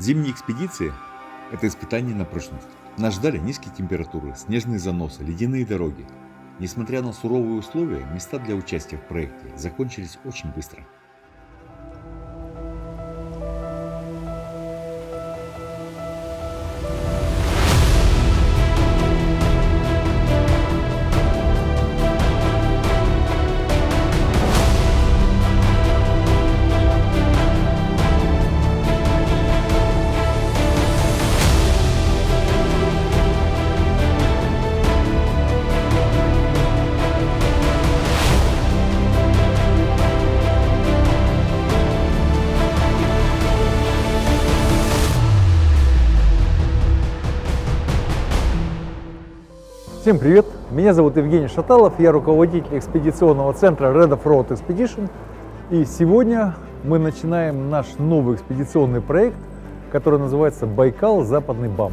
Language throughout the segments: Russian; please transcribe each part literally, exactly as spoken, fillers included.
Зимние экспедиции – это испытание на прочность. Нас ждали низкие температуры, снежные заносы, ледяные дороги. Несмотря на суровые условия, места для участия в проекте закончились очень быстро. Всем привет! Меня зовут Евгений Шаталов, я руководитель экспедиционного центра Red Off-Road Expedition. И сегодня мы начинаем наш новый экспедиционный проект, который называется «Байкал, Западный Бам».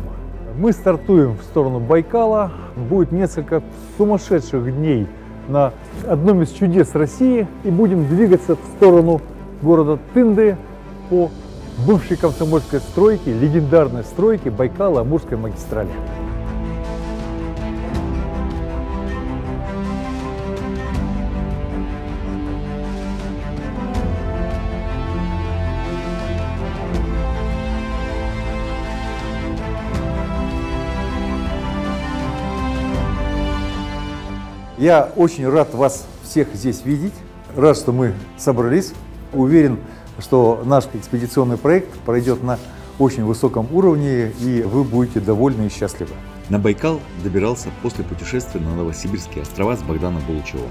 Мы стартуем в сторону Байкала. Будет несколько сумасшедших дней на одном из чудес России. И будем двигаться в сторону города Тынды по бывшей комсомольской стройке, легендарной стройке Байкала-Амурской магистрали. Я очень рад вас всех здесь видеть, рад, что мы собрались. Уверен, что наш экспедиционный проект пройдет на очень высоком уровне, и вы будете довольны и счастливы. На Байкал добирался после путешествия на Новосибирские острова с Богданом Булычевым.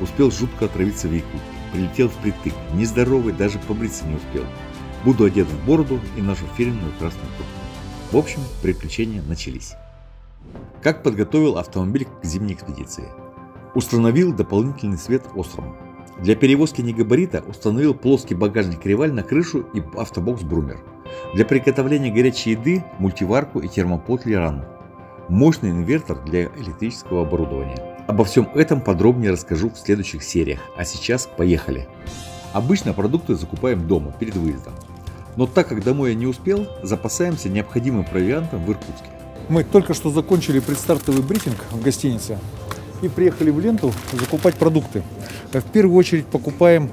Успел жутко отравиться в Якутии, прилетел впритык, нездоровый, даже побриться не успел. Буду одет в бороду и нашу фирменную красную куртку. В общем, приключения начались. Как подготовил автомобиль к зимней экспедиции? Установил дополнительный свет осрам. Для перевозки негабарита установил плоский багажник Rival на крышу и автобокс Брумер. Для приготовления горячей еды – мультиварку и термопод Лиран. Мощный инвертор для электрического оборудования. Обо всем этом подробнее расскажу в следующих сериях, а сейчас поехали. Обычно продукты закупаем дома, перед выездом. Но так как домой я не успел, запасаемся необходимым провиантом в Иркутске. Мы только что закончили предстартовый брифинг в гостинице и приехали в ленту закупать продукты. В первую очередь покупаем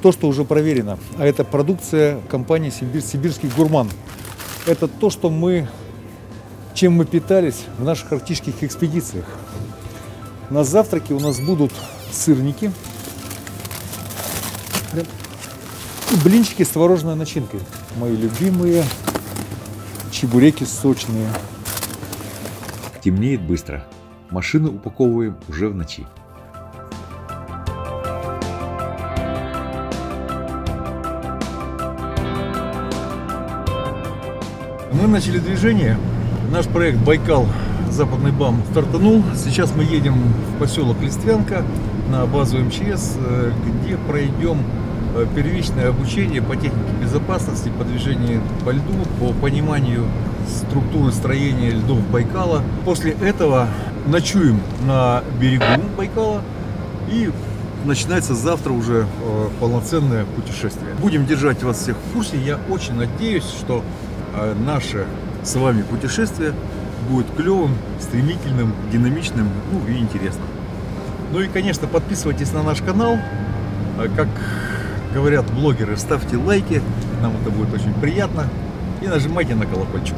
то, что уже проверено, а это продукция компании «Сибирский гурман». Это то, что мы, чем мы питались в наших арктических экспедициях. На завтраке у нас будут сырники и блинчики с творожной начинкой. Мои любимые чебуреки сочные. Темнеет быстро. Машины упаковываем уже в ночи. Мы начали движение. Наш проект «Байкал. Западный Бам» стартанул. Сейчас мы едем в поселок Листвянка на базу эм че эс, где пройдем первичное обучение по технике безопасности, по движению по льду, по пониманию структуры строения льдов Байкала. После этого ночуем на берегу Байкала, и начинается завтра уже полноценное путешествие. Будем держать вас всех в курсе. Я очень надеюсь, что наше с вами путешествие будет клевым, стремительным, динамичным, ну и интересным. Ну и, конечно, подписывайтесь на наш канал. Как говорят блогеры, ставьте лайки, нам это будет очень приятно. И нажимайте на колокольчик.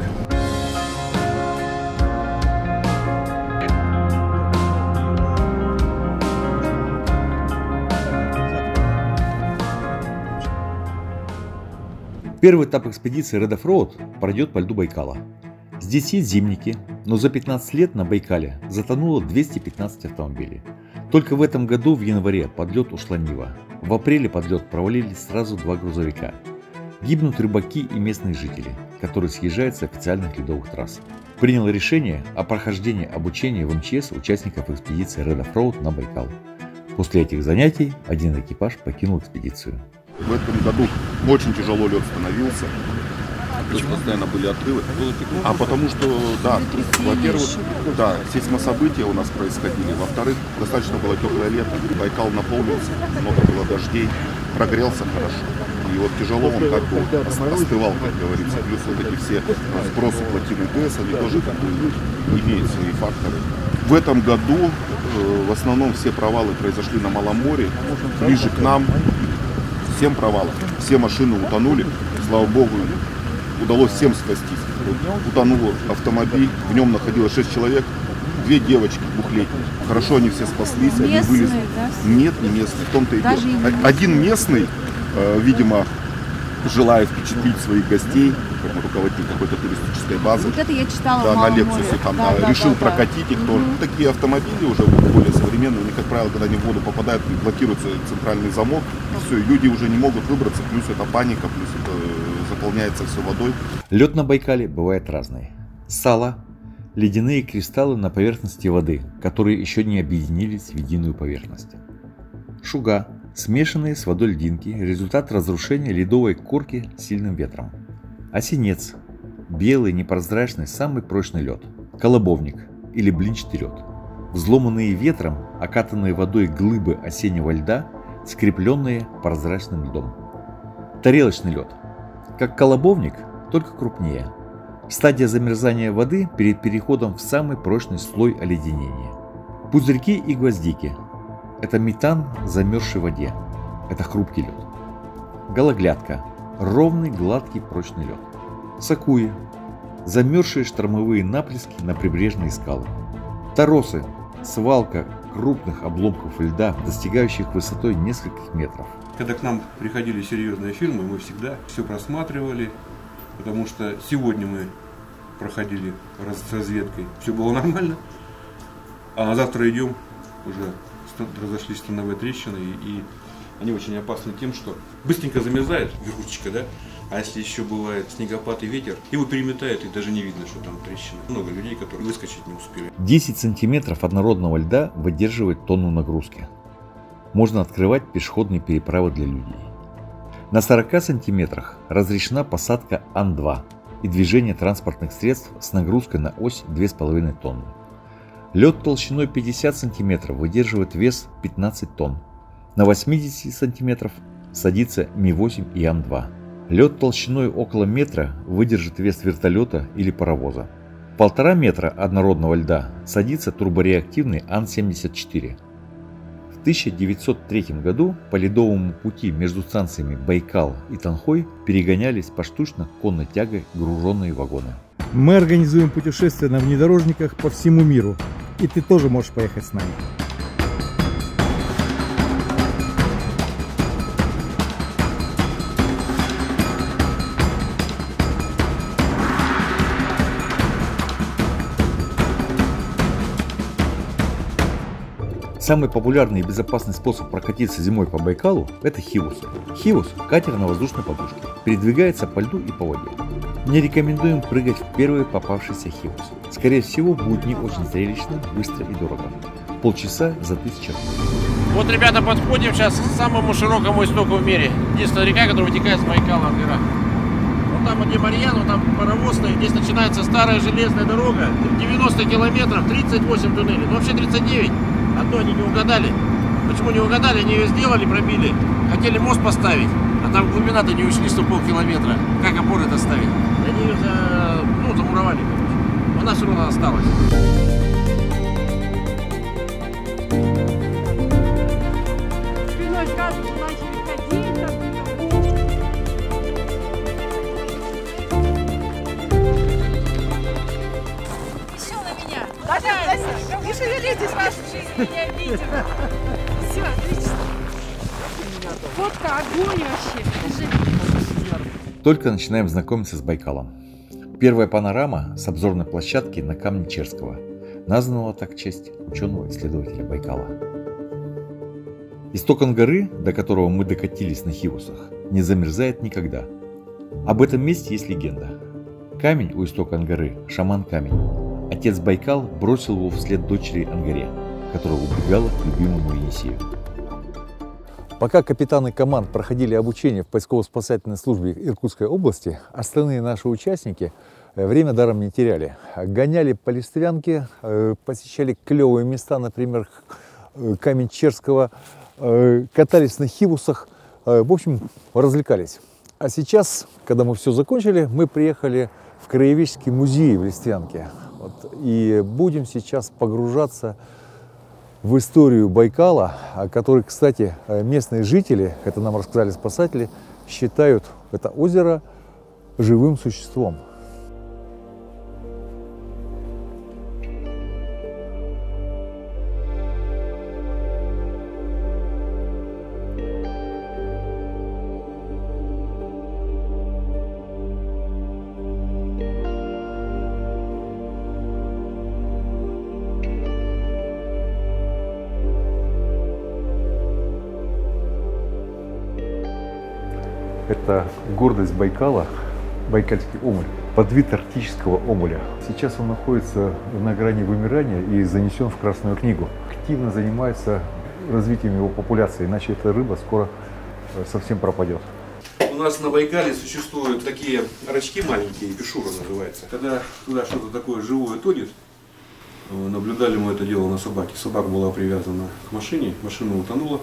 Первый этап экспедиции Red Off-Road пройдет по льду Байкала. Здесь есть зимники, но за пятнадцать лет на Байкале затонуло двести пятнадцать автомобилей. Только в этом году в январе под лед ушла Нива. В апреле под лед провалились сразу два грузовика. Гибнут рыбаки и местные жители, которые съезжают с официальных ледовых трасс. Принял решение о прохождении обучения в эм че эс участников экспедиции Red Off-Road на Байкал. После этих занятий один экипаж покинул экспедицию. В этом году очень тяжело лед становился. Почему? Постоянно были отрывы. А потому что, да, во-первых, да, сейсмособытия у нас происходили. Во-вторых, достаточно было теплое лето. Байкал наполнился, много было дождей, прогрелся хорошо. И вот тяжело он как бы остывал, как говорится. Плюс вот эти все сбросы плотины ГЭС, они тоже как бы имеют свои факторы. В этом году э, в основном все провалы произошли на Малом море, ближе к нам. Всем провалов, все машины утонули, слава богу, удалось всем спастись. Утонул автомобиль, в нем находилось шесть человек, две девочки двухлетние. Хорошо, они все спаслись, местные, они вылезли. Да? Нет, не местные, в том-то и дело. Один местный, э, видимо, желая впечатлить своих гостей, как руководитель какой-то туристической базы. Вот это я читала. Да, на лекцию там, да, да, решил да, прокатить да. их тоже. Угу. Такие автомобили уже более современные, они, как правило, когда они в воду попадают, блокируется центральный замок, и все, люди уже не могут выбраться, плюс это паника, плюс это заполняется все водой. Лед на Байкале бывает разный. Сало, ледяные кристаллы на поверхности воды, которые еще не объединились в единую поверхность. Шуга. Смешанные с водой льдинки – результат разрушения ледовой корки сильным ветром. Осинец – белый, непрозрачный, самый прочный лед. Колобовник или блинчатый лед – взломанные ветром, окатанные водой глыбы осеннего льда, скрепленные прозрачным льдом. Тарелочный лед – как колобовник, только крупнее. Стадия замерзания воды перед переходом в самый прочный слой оледенения. Пузырьки и гвоздики. Это метан, замерзший в воде. Это хрупкий лед. Гологлядка. Ровный, гладкий, прочный лед. Сакуи. Замерзшие штормовые наплески на прибрежные скалы. Торосы. Свалка крупных обломков льда, достигающих высотой нескольких метров. Когда к нам приходили серьезные фильмы, мы всегда все просматривали, потому что сегодня мы проходили с разведкой. Все было нормально. А на завтра идем уже... разошлись становые трещины, и, и они очень опасны тем, что быстренько замерзает верхушечка, да, а если еще бывает снегопад и ветер, его переметает, и даже не видно, что там трещины. Много людей, которые выскочить не успели. десять сантиметров однородного льда выдерживает тонну нагрузки. Можно открывать пешеходные переправы для людей. На сорока сантиметрах разрешена посадка Ан-два и движение транспортных средств с нагрузкой на ось две с половиной тонны. Лед толщиной пятьдесят сантиметров выдерживает вес пятнадцать тонн. На восемьдесят сантиметров садится Ми восемь и Ан-два. Лед толщиной около метра выдержит вес вертолета или паровоза. Полтора метра однородного льда садится турбореактивный Ан семьдесят четыре. В тысяча девятьсот третьем году по ледовому пути между станциями Байкал и Танхой перегонялись поштучно конной тягой груженные вагоны. Мы организуем путешествия на внедорожниках по всему миру. И ты тоже можешь поехать с нами. Самый популярный и безопасный способ прокатиться зимой по Байкалу – это хивусы. Хивус – катер на воздушной подушке, передвигается по льду и по воде. Не рекомендуем прыгать в первый попавшийся хивус. Скорее всего, будет не очень зрелищно, быстро и дорого. Полчаса за тысячу. Вот, ребята, подходим сейчас к самому широкому истоку в мире. Единственная река, которая вытекает с Байкала, Ангара. Вот там где Марьян, вот там паровозная. Здесь начинается старая железная дорога. девяносто километров, тридцать восемь туннелей. Ну, вообще тридцать девять. А то они не угадали. Почему не угадали? Они ее сделали, пробили. Хотели мост поставить. А там глубина-то не учли, что полкилометра. Как опоры доставить? Они ее за... ну, замуровали, короче. Она все равно осталась. Спиной кажется, начали ходить. Еще на меня. Пожалуйста, не шевелитесь, вашу жизнь меня видит. Все, отлично. Фотка, огонь вообще. Только начинаем знакомиться с Байкалом. Первая панорама с обзорной площадки на Камне Черского, названного так в честь ученого-исследователя Байкала. Исток Ангары, до которого мы докатились на хивусах, не замерзает никогда. Об этом месте есть легенда. Камень у истока Ангары – шаман-камень. Отец Байкал бросил его вслед дочери Ангаре, которая убегала к любимому Енисею. Пока капитаны команд проходили обучение в поисково-спасательной службе Иркутской области, остальные наши участники время даром не теряли. Гоняли по Листвянке, посещали клевые места, например, Камень Черского, катались на хивусах, В общем, развлекались. А сейчас, когда мы все закончили, мы приехали в краеведческий музей в Листвянке. Вот. И будем сейчас погружаться в историю Байкала, о которой, кстати, местные жители, это нам рассказали спасатели, считают это озеро живым существом. Это гордость Байкала, байкальский омуль, подвид арктического омуля. Сейчас он находится на грани вымирания и занесен в Красную книгу. Активно занимается развитием его популяции, иначе эта рыба скоро совсем пропадет. У нас на Байкале существуют такие рачки маленькие, пешура называется. Когда туда что-то такое живое тонет, наблюдали мы это дело на собаке. Собака была привязана к машине, машина утонула.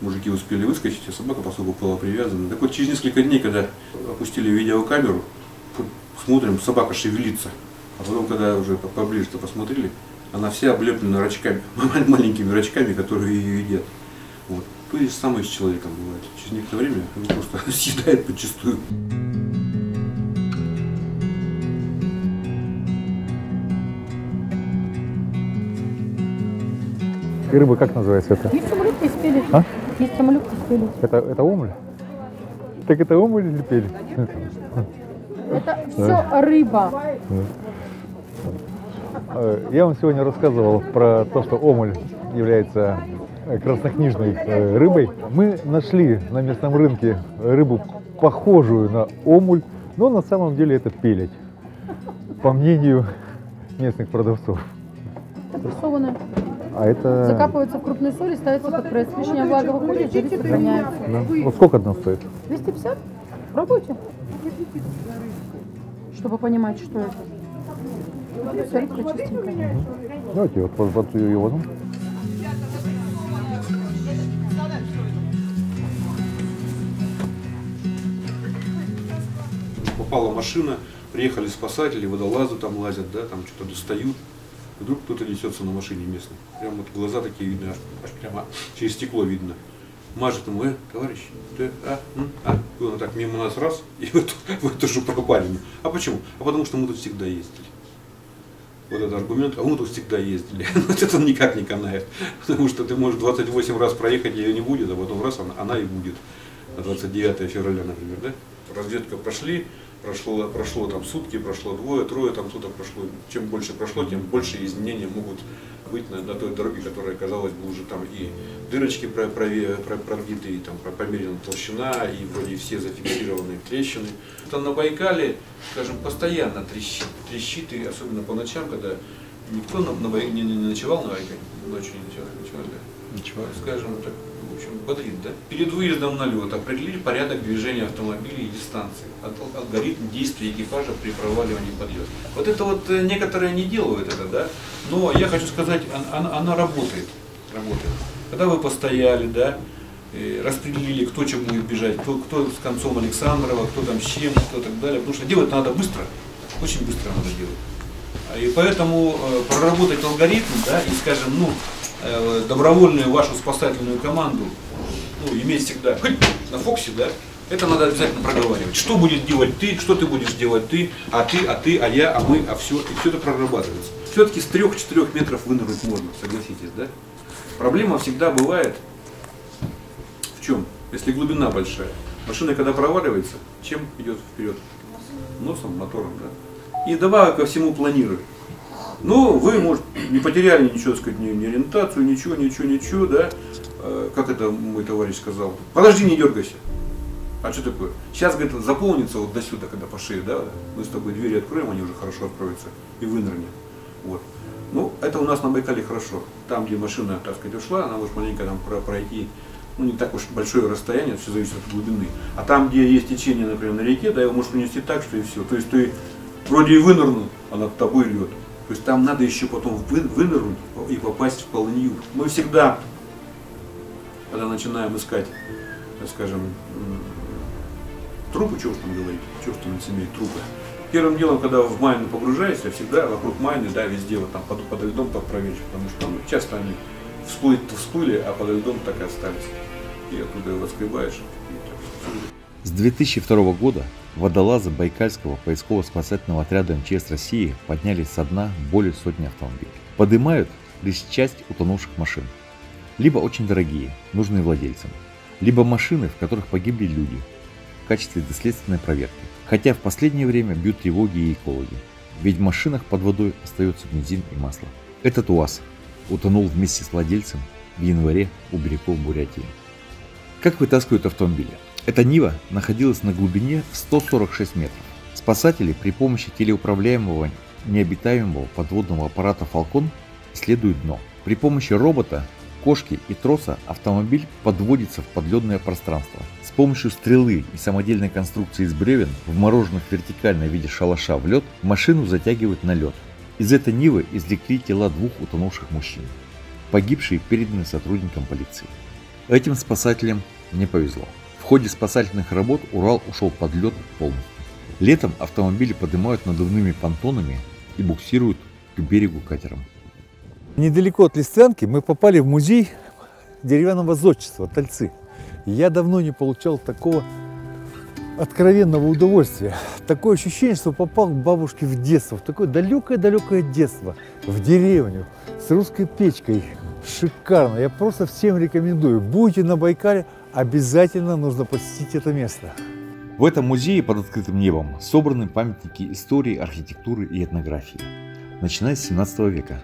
Мужики успели выскочить, а собака, поскольку была привязана. Так вот, через несколько дней, когда опустили видеокамеру, смотрим, собака шевелится. А потом, когда уже поближе-то посмотрели, она вся облеплена рачками, маленькими рачками, которые ее едят. Вот. То же самое с человеком бывает. Через некоторое время она просто съедает подчистую. Рыба как называется это? Яйцемолюбки спели. А? Яйцемолюбки спели. Это, это омуль? Так это омуль или пели? Это все рыба. Я вам сегодня рассказывал про то, что омуль является краснокнижной рыбой. Мы нашли на местном рынке рыбу, похожую на омуль, но на самом деле это пеледь, по мнению местных продавцов. Это прессованная. А это... Закапывается в крупной соли, ставится под пресс. Лишняя влага выходит, жир сохраняется. Да. Вот сколько одна стоит? двести пятьдесят. Пробуйте. Чтобы понимать, что это. Все рыбка чистенькая. Давайте вот под ее возьмем. Попала машина, приехали спасатели, водолазы там лазят, да, там что-то достают. Вдруг кто-то несется на машине местной. Прям вот глаза такие видно, аж, аж прямо через стекло видно. Мажет ему, э, товарищ, ты, а, м, а. И он так мимо нас раз, и вот в эту же пропали. А почему? А потому что мы тут всегда ездили. Вот этот аргумент, а мы тут всегда ездили. Вот это никак не канает. Потому что ты можешь двадцать восемь раз проехать, ее не будет, а потом раз она, она и будет. На двадцать девятое февраля, например, да? Разведка прошли. Прошло, прошло там сутки, прошло двое, трое там суток прошло. Чем больше прошло, тем больше изменения могут быть на, на той дороге, которая, казалось бы, уже там и дырочки пробиты, и там померена толщина, и вроде все зафиксированные трещины. Там на Байкале, скажем, постоянно трещит, трещит, и особенно по ночам, когда никто на, на, не, не ночевал на Байкале, ночью не ночевал, ночевал, да? Ничего. Скажем так. В общем, бодрит, да? Перед выездом на лед определили порядок движения автомобилей и дистанции, алгоритм действий экипажа при проваливании подъезда. Вот это вот некоторые не делают это, да? Но я хочу сказать, она, она работает, работает. Когда вы постояли, да, распределили, кто чем будет бежать, кто, кто с концом Александрова, кто там с чем, кто так далее, потому что делать надо быстро, очень быстро надо делать. И поэтому проработать алгоритм, да, и, скажем, ну, добровольную вашу спасательную команду, ну, иметь всегда на фоксе, да, это надо обязательно проговаривать. Что будет делать ты, что ты будешь делать ты, а ты, а ты, а я, а мы, а все, и все это прорабатывается. Все-таки с трёх-четырёх метров вынырнуть можно, согласитесь, да? Проблема всегда бывает в чем? Если глубина большая. Машина, когда проваливается, чем идет вперед? Носом, мотором, да. И добавок ко всему планирует. Ну, вы, может, не потеряли ничего, сказать, ни, ни ориентацию, ничего, ничего, ничего, да? Э, как это мой товарищ сказал? Подожди, не дергайся. А что такое? Сейчас, говорит, заполнится вот до сюда, когда по шее, да? Мы с тобой двери откроем, они уже хорошо откроются, и вынырнем. Вот. Ну, это у нас на Байкале хорошо. Там, где машина, так сказать, ушла, она может маленько там пройти, ну, не так уж большое расстояние, все зависит от глубины. А там, где есть течение, например, на реке, да, его может унести так, что и все. То есть ты вроде и вынырнул, а над тобой лед. То есть там надо еще потом вынырнуть и попасть в полынью. Мы всегда, когда начинаем искать так скажем, трупы, чего уж там говорить, чего уж там лицемерить, трупы. Первым делом, когда в майны погружаюсь, я всегда вокруг майны, да, везде, вот там под, под льдом так проверю, потому что ну, часто они всплыли-то всплыли, а под льдом так и остались. И оттуда его скребаешь. С две тысячи второго года водолазы Байкальского поисково-спасательного отряда МЧС России подняли со дна более сотни автомобилей. Поднимают лишь часть утонувших машин. Либо очень дорогие, нужные владельцам, либо машины, в которых погибли люди, в качестве доследственной проверки. Хотя в последнее время бьют тревоги и экологи, ведь в машинах под водой остается бензин и масло. Этот УАЗ утонул вместе с владельцем в январе у берегов Бурятии. Как вытаскивают автомобили? Эта Нива находилась на глубине в сто сорок шесть метров. Спасатели при помощи телеуправляемого необитаемого подводного аппарата «Фалкон» исследуют дно. При помощи робота, кошки и троса автомобиль подводится в подледное пространство. С помощью стрелы и самодельной конструкции из бревен, вмороженных вертикально в виде шалаша в лед, машину затягивают на лед. Из этой Нивы извлекли тела двух утонувших мужчин, погибшие переданы сотрудникам полиции. Этим спасателям не повезло. В ходе спасательных работ Урал ушел под лед полностью. Летом автомобили поднимают надувными понтонами и буксируют к берегу катером. Недалеко от Листвянки мы попали в музей деревянного зодчества Тальцы. Я давно не получал такого откровенного удовольствия. Такое ощущение, что попал к бабушке в детство, в такое далекое-далекое детство, в деревню, с русской печкой. Шикарно! Я просто всем рекомендую. Будете на Байкале, обязательно нужно посетить это место. В этом музее под открытым небом собраны памятники истории, архитектуры и этнографии, начиная с семнадцатого века.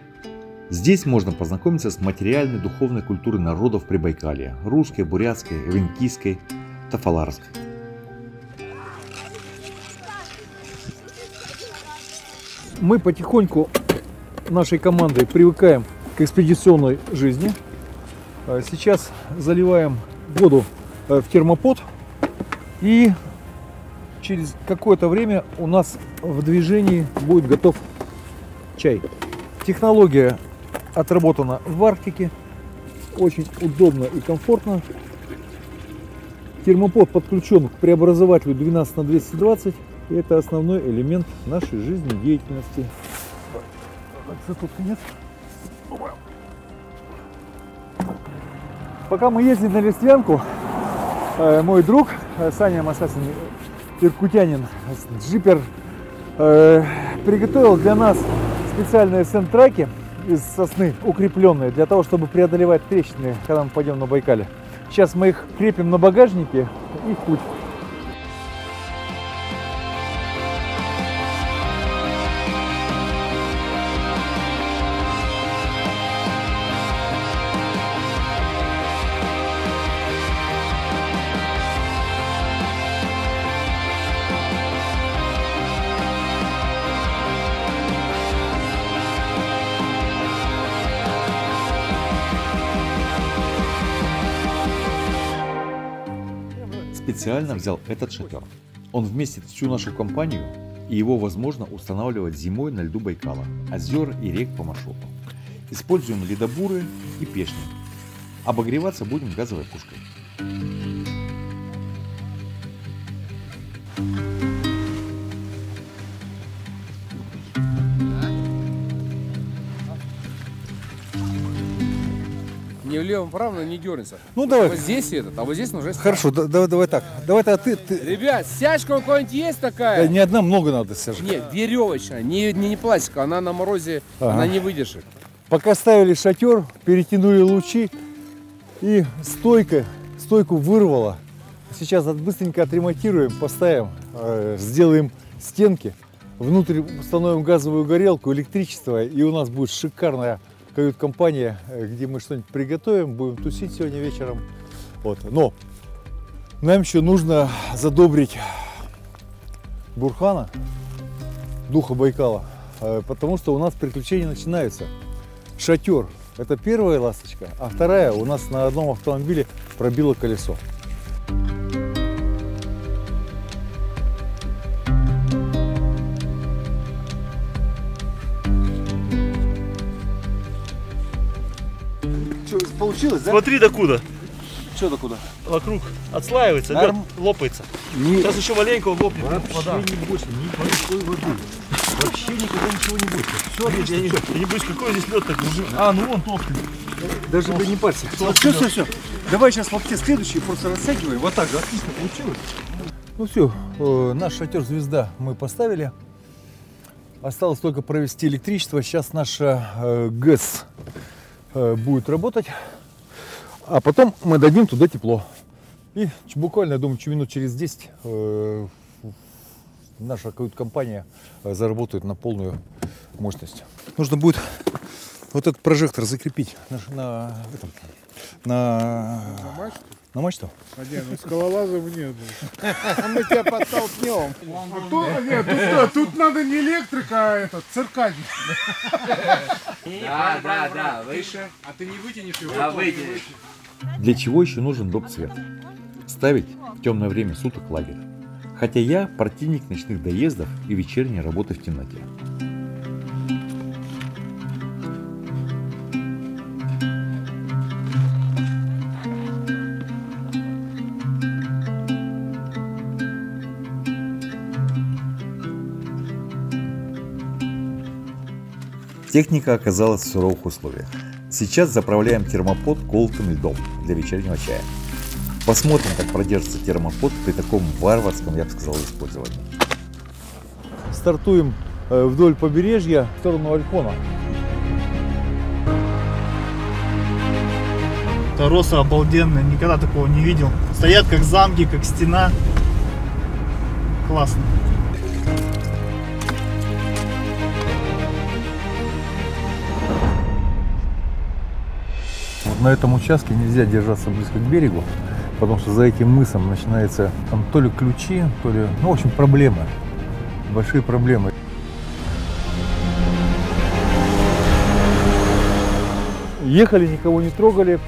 Здесь можно познакомиться с материальной духовной культурой народов Прибайкалья – русской, бурятской, венкийской, тафаларской. Мы потихоньку нашей командой привыкаем к экспедиционной жизни. Сейчас заливаем воду в термопод, и через какое-то время у нас в движении будет готов чай. Технология отработана в Арктике, очень удобно и комфортно. Термопод подключен к преобразователю двенадцать на двести двадцать, и это основной элемент нашей жизнедеятельности. Пока мы ездили на Листвянку, мой друг Саня Масасин, иркутянин, джипер, приготовил для нас специальные сендтраки из сосны, укрепленные, для того, чтобы преодолевать трещины, когда мы пойдем на Байкале. Сейчас мы их крепим на багажнике и в путь. Специально взял этот шатер. Он вместит всю нашу компанию, и его возможно устанавливать зимой на льду Байкала, озер и рек по маршруту. Используем ледобуры и пешни. Обогреваться будем газовой пушкой. Левым, правым не дернется. Ну давай. Вот здесь этот, а вот здесь уже. Хорошо, да, давай, давай так. Давай так, ты, ты. Ребят, сяжка у кого-нибудь есть такая? Да не одна, много надо сяжка. Нет, веревочная, не, не, не пластика, она на морозе, ага. Она не выдержит. Пока ставили шатер, перетянули лучи и стойка, стойку вырвало. Сейчас быстренько отремонтируем, поставим, э, сделаем стенки, внутрь установим газовую горелку, электричество, и у нас будет шикарная кают-компания, где мы что-нибудь приготовим, будем тусить сегодня вечером. Вот. Но нам еще нужно задобрить Бурхана, духа Байкала, потому что у нас приключения начинаются. Шатер – это первая ласточка, а вторая у нас на одном автомобиле пробила колесо. Получилось, да? Смотри, докуда. Все до куда? Вокруг отслаивается, Норм... лед лопается. Не... Сейчас еще маленько он лопнет. Вообще не бойся, никакой воды. Вообще никуда ничего не бойся. Все, отлично, я, не... я не боюсь, какой здесь лед так уже. А, ну он толстый. Даже толстый. Бы не парься. Толстый. Все, все, все. Давай сейчас лапте следующие просто растягивай. Вот так, да, отлично получилось. Ну все, э, наш шатер «Звезда» мы поставили. Осталось только провести электричество. Сейчас наша э, ГЭС э, будет работать. А потом мы дадим туда тепло. И буквально, я думаю, минут через десять э, наша кают-компания заработает на полную мощность. Нужно будет вот этот прожектор закрепить на, на, этом, на, на мачту. На мачту? А нет, ну скалолазов нет. Мы тебя подтолкнем. Тут надо не электрика, а этот, циркач. Да, да, да, выше. А ты не вытянешь его? Да, вытянешь. Для чего еще нужен доп. Свет? Ставить в темное время суток лагерь. Хотя я противник ночных доездов и вечерней работы в темноте. Техника оказалась в суровых условиях. Сейчас заправляем термопод колотым льдом для вечернего чая. Посмотрим, как продержится термопод при таком варварском, я бы сказал, использовании. Стартуем вдоль побережья в сторону Ольхона. Тороса обалденная, никогда такого не видел. Стоят как замки, как стена. Классно. На этом участке нельзя держаться близко к берегу, потому что за этим мысом начинается там то ли ключи, то ли... Ну, в общем, проблемы. Большие проблемы. Ехали, никого не трогали.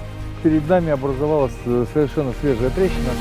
Перед нами образовалась совершенно свежая трещина.